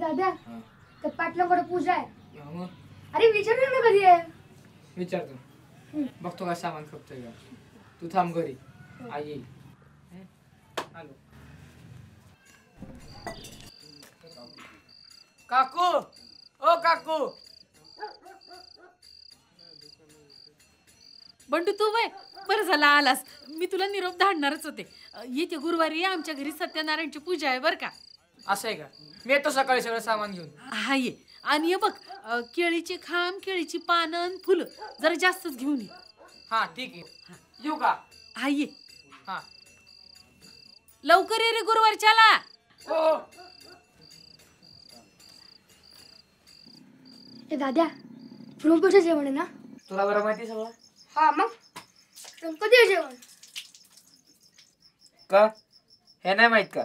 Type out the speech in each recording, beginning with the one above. दादा त्या पाटलांकडे पूजा आहे. अरे विचारू ना कधी आहे. विचारतो बघतो का सामान खपतोय का. तू थांब घरी आई आलो. काकू ओ काकू बंडू तू वय बरं झाला आलास. मी तुला निरोप धाडणारच होते. येते गुरुवारी आमच्या घरी सत्यनारायणची पूजा आहे बरं का. असं आहे का. मी येतो सकाळी सगळं सामान घेऊन. हा ये आणि ये बघ केळीचे खांब केळीची पानं फुलं जरा जास्तच घेऊन ये. हा ठीक आहे येऊ का. हा ये हा लवकर ये रे गुरुवारच्याला. हो ए दादा पुरणपोळीचं जेवण आहे ना तुला बरं माहिती सगळं. हा मग कधी जेवण का हे नाही माहित का.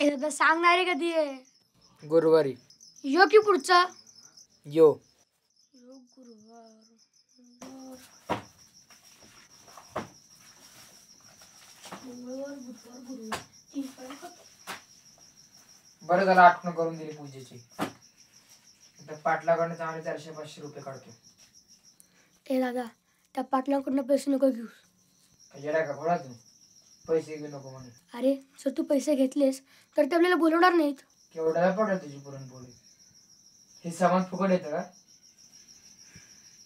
ए दादा सांगणार आहे कधी आहे. गुरुवारी यो की पुढचा यो गुरुवार. बरं झालं आठवण करून दिली पूजेची. पाटलाकडनं चांगले 400-500 रुपये काढतो. ए दादा त्या पाटलाकडनं पैसे नको घेऊस. येडा का बोला तू पैसे घेऊ नको म्हणून. अरे जर तू पैसे घेतलेस तर ते आपल्याला बोलवणार नाहीत. केवढ्याला पडेल तुझी पुरणपोळी. हे सामान फुकट येतं का.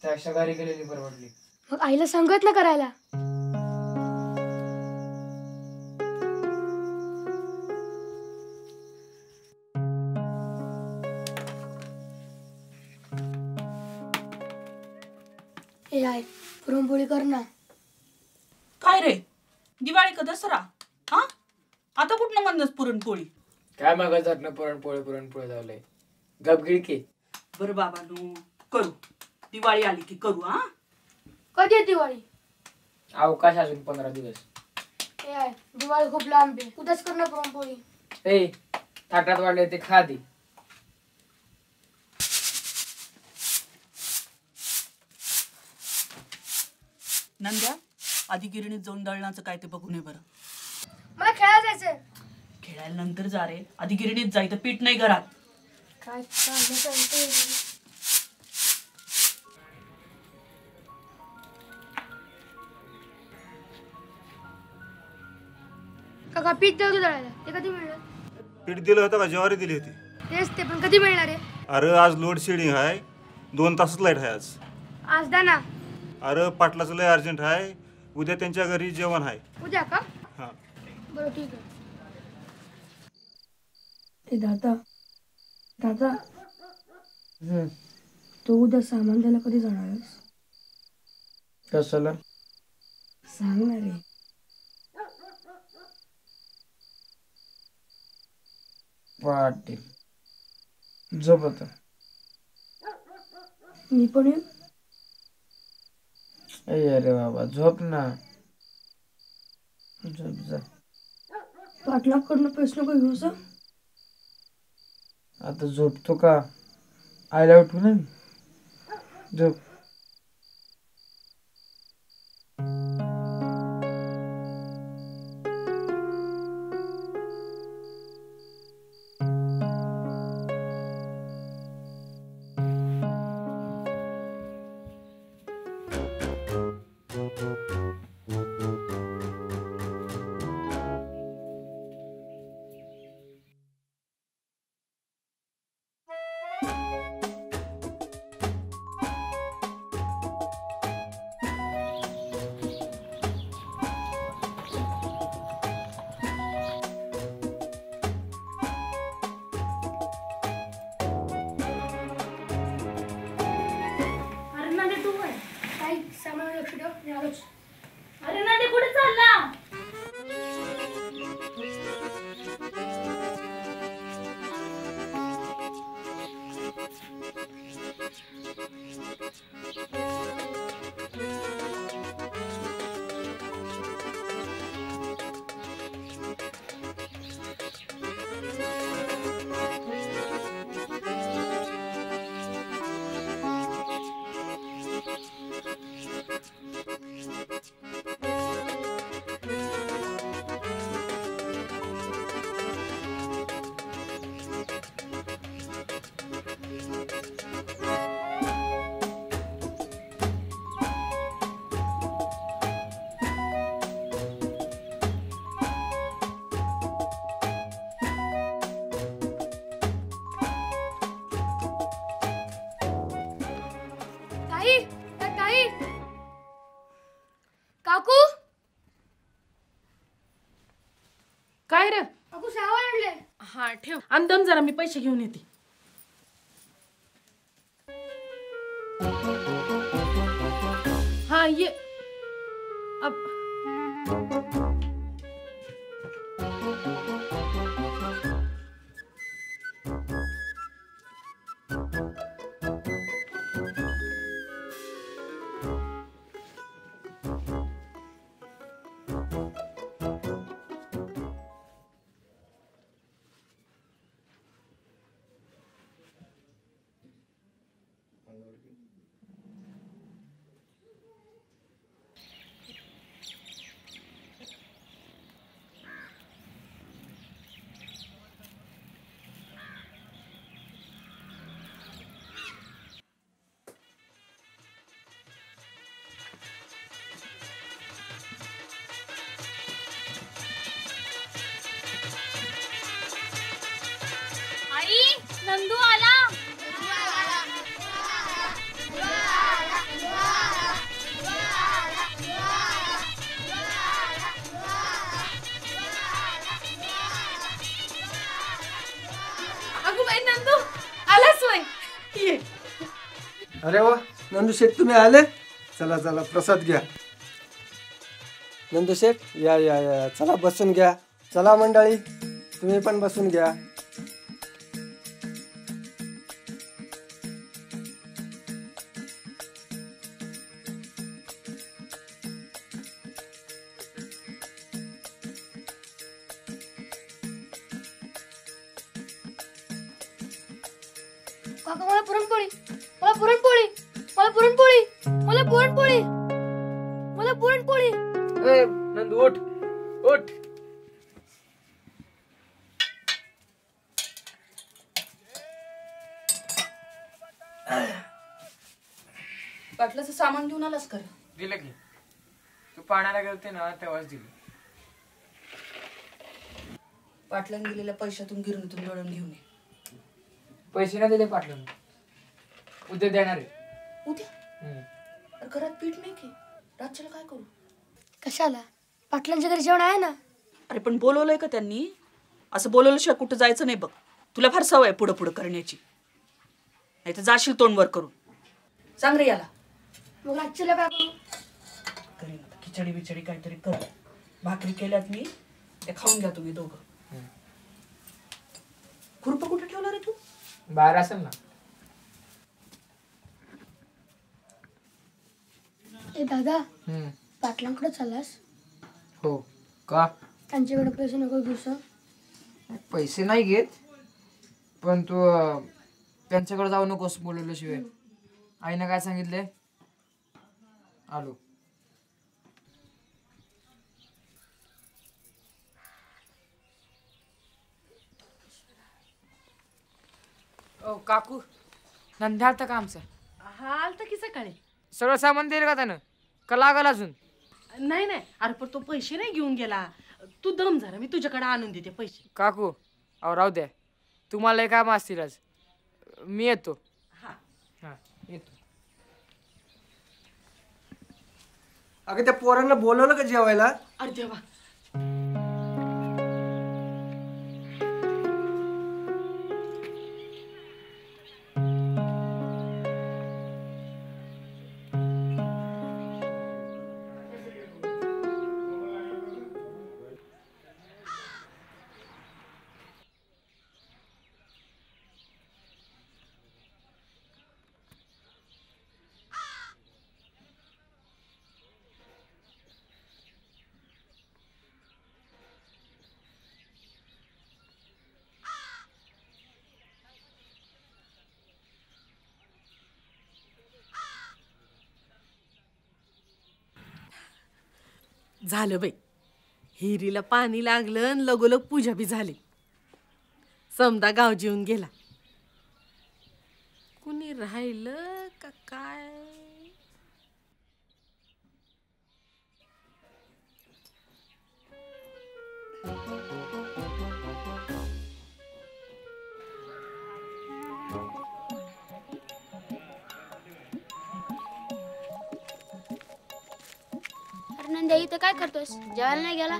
त्यापेक्षा घरी गेलेली परवडली. मग आईला सांगत ना करायला. पुरणपोळी कर ना. काय रे दिवाळी का दसरा. हा आता कुठं म्हणणं पुरणपोळी. काय मागा जात ना पुरणपोळी पुरणपोळी झालंय गपगिळके. बरं बाबा नू करू दिवाळी आली की करू. हा कधी आहे दिवाळी. अवकाश अजून 15 दिवस. ए आय दिवाळी खूप लांब आहे. उद्याच कर ना पुरणपोळी. ए ताटात वाढले ते खा दे. नंद्या आधी गिरणीत जाऊन दळणाचं काय ते बघून ये बरं. मला खेळायला जायचंय. खेळायला नंतर जा रे आधी गिरणीत जाय तर पीठ नाही घरात. काय सांगते. काका पीठ दळू दळायला ते कधी मिळणार. पीठ दिलं होतं का ज्वारी दिली होती. तेच ते पण कधी मिळणार आहे. अरे आज लोड शेडिंग आहे 2 तासच लाईट आहे आज. आज दा ना. अरे पाटलाचं लय अर्जंट आहे. उद्या त्यांच्या घरी जेवण आहे. उद्या का. हा बरं ठीक आहे. दादा दादा तू उद्या सामान द्यायला कधी जाणार आहेस. कशाला सांग ना रे. पाटील झोपत मी पण येईन. अरे बाबा झोप ना झोप जा. पाटलाकडनं पैसे नको घेऊस. आता झोपतो का आयला उठू ना झोप. अरे नांदे कुठे चालला. हा ठेव आणि दम जरा मी पैसे घेऊन येते. हा ये अब नंदू आला. अगो बाई नंदू आलास वय. अरे वा नंदू शेठ तुम्ही आले. चला चला प्रसाद घ्या. नंदू शेठ या या या चला बसून घ्या. चला मंडळी तुम्ही पण बसून घ्या. काका मला पुरणपोळी मला पुरणपोळी मला पुरणपोळी मला पुरणपोळी मला पुरणपोळी. ए नंदू उठ उठ. बाटल्याचं सामान घेऊन आलास कर. दिलं की तू पाण्याला गेलते ना तेव्हाच दिलं. बाटल्यानं दिलेल्या पैशातून गिरणीतून दळून घेऊन ये. पैसे ना दिले पाठल उद्या देणार आहे. उद्या घरात पीठ नाही की रातच्याला काय करू. कशाला पाटलांच्या घरी जेवण आहे ना. अरे पण बोलवलंय का त्यांनी. असं बोलवल्याशिवाय कुठं जायचं नाही बघ. तुला फार सवय आहे पुढं पुढं करण्याची. नाही तर जाशील तोंडवर करून. सांग रे याला मग रातच्याला काय करू. करेन खिचडी बिचडी काहीतरी कर. भाकरी केल्यात मी ते खाऊन घ्या तुम्ही दोघं. खुरपं कुठे ठेवलं रे तू. बाहेर असेल ना. ए दादा पाटलांकडे चाललास. हो का. त्यांच्याकडे पैसे नको घेऊ. पैसे नाही घेत पण तू त्यांच्याकडे जाऊ नकोस बोलवल्याशिवाय. आईनं काय सांगितले. आलो. ओ काकू नंद्या आलता का आमचा. हा आलता की सकाळी. सर्व सामान देईल का त्यानं का लागल अजून. नाही नाही अरे पण तो पैसे नाही घेऊन गेला. तू दम झाला मी तुझ्याकडे आणून देते पैसे. काकू अहो राहू द्या. तुम्हाला काम असतील आज. मी येतो. हा हा येतो. अगं त्या पोरांना बोलवलं का जेवायला. अरे देवा झालं बाई. हिरीला पाणी लागलं आणि लगोलग पूजा बी झाली. समदा गाव जेवून गेला. कुणी राहिलं का काय. नंद्या इथं काय करतोस. जेवायला नाही गेला.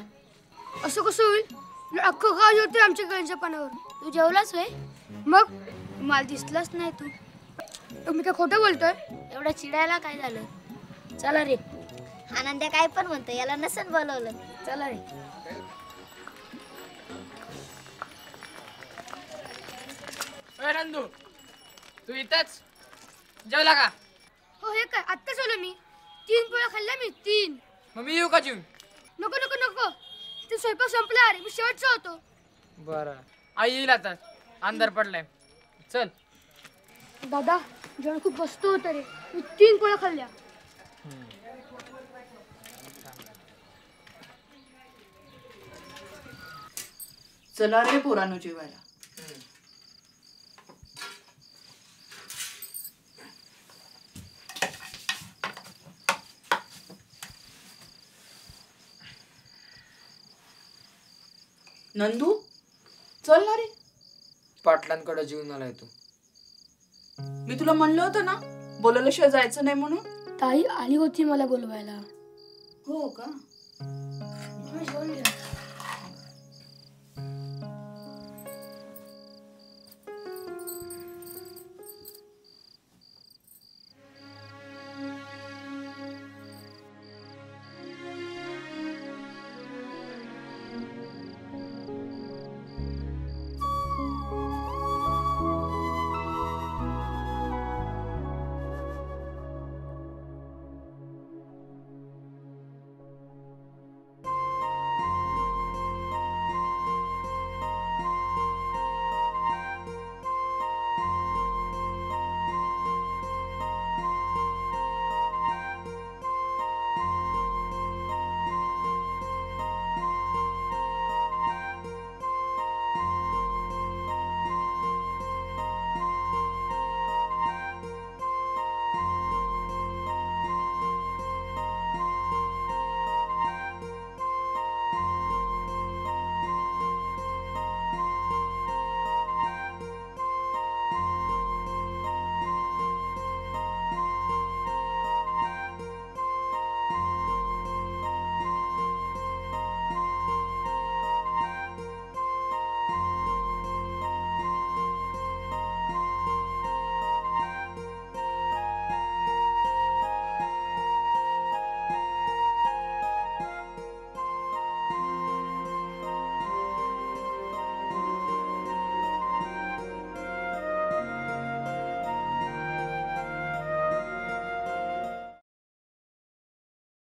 असं कसं होईल अख्खं गाव जेवते आमच्या गळ्यांच्या पाण्यावर. तू जेवलास होय? मग मला दिसलास नाही तू। तुम्ही काय खोटं बोलतोय? एवढा चिडायला काय झालं? चला रे। आनंद काय पण म्हणतो याला नसन बोलवलं। चला रे। ए नंदू तू इथेच जेवला का? हो हे काय आत्ता सोलो मी। 3 पोळ्या खाल्ल्या मी 3। मम्मी येऊ का जीव? नको नको नको। तू स्वयंपाक संपला रे मी शेवटचा होतो। बरं आई लाता अंदर पडलाय। चल दादा जण खूप वस्तू होत रे मी 3 पोळ्या खाल्ल्या। चला रे पोरांनो जेवायला। नंदू चल ना रे। पाटलांकडे जीवन आलाय तू। मी तुला म्हणलं होतं ना बोलवल्याशिवाय जायचं नाही म्हणून। ताई आली होती मला बोलवायला। हो का?